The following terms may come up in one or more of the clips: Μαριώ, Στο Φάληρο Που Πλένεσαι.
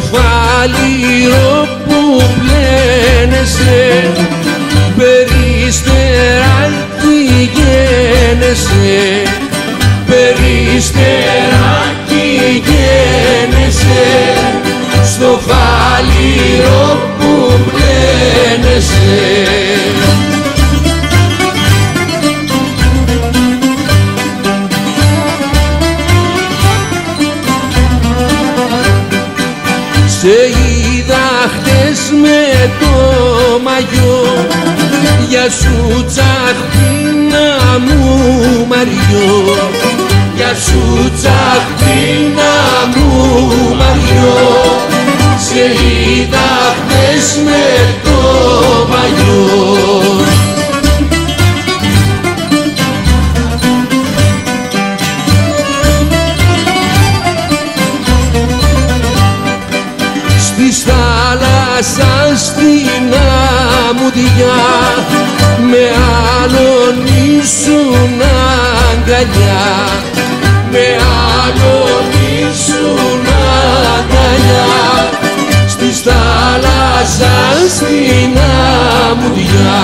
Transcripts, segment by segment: φάληρο που πλένεσαι, περιστεράκι γένεσαι, περιστεράκι γένεσαι, στο φάληρο που πλένεσαι. Σε είδα χτες με το μαγιό, για σου τσαχπίνα μου Μαριό, για σου τσαχπίνα μου Μαριό, σε είδα χτες με το μαγιό. Στη θάλασσα στην αμμουδιά, με άλλον ήσουν αγκαλιά, με άλλον ήσουν αγκαλιά, στη θάλασσα στην αμμουδιά.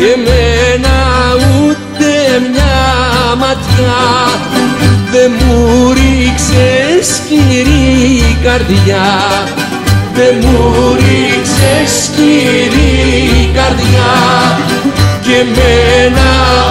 Και εμένα ούτε μια ματιά δε μου ρίξες σκυρή καρδιά, δε μου ρίξες σκυρή καρδιά, και εμένα